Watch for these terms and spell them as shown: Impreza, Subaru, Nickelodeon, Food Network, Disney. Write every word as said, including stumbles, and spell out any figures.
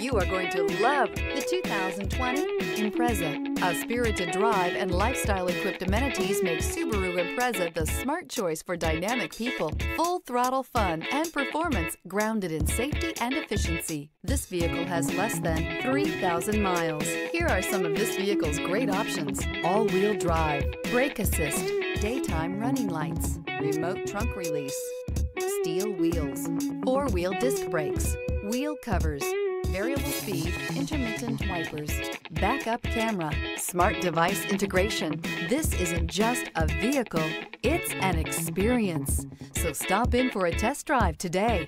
You are going to love the two thousand twenty Impreza. A spirited drive and lifestyle-equipped amenities make Subaru Impreza the smart choice for dynamic people. Full throttle fun and performance grounded in safety and efficiency. This vehicle has less than three thousand miles. Here are some of this vehicle's great options. All-wheel drive, brake assist, daytime running lights, remote trunk release, steel wheels, four-wheel disc brakes, wheel covers, variable speed, intermittent wipers, backup camera, smart device integration. This isn't just a vehicle, it's an experience. So stop in for a test drive today.